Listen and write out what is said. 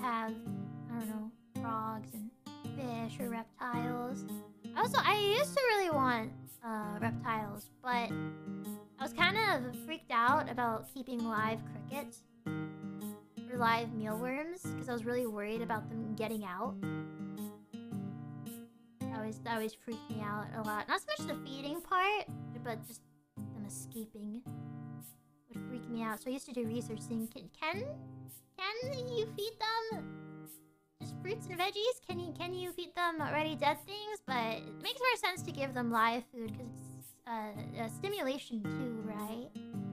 have, I don't know, frogs and fish or reptiles. Also, I used to really want reptiles, but I was kind of freaked out about keeping live crickets or live mealworms because I was really worried about them getting out. That always freaked me out a lot. Not so much the feeding part, but just them escaping would freak me out. So I used to do research saying, can you feed them just fruits and veggies? Can you feed them already dead things? But it makes more sense to give them live food because it's a stimulation too, right?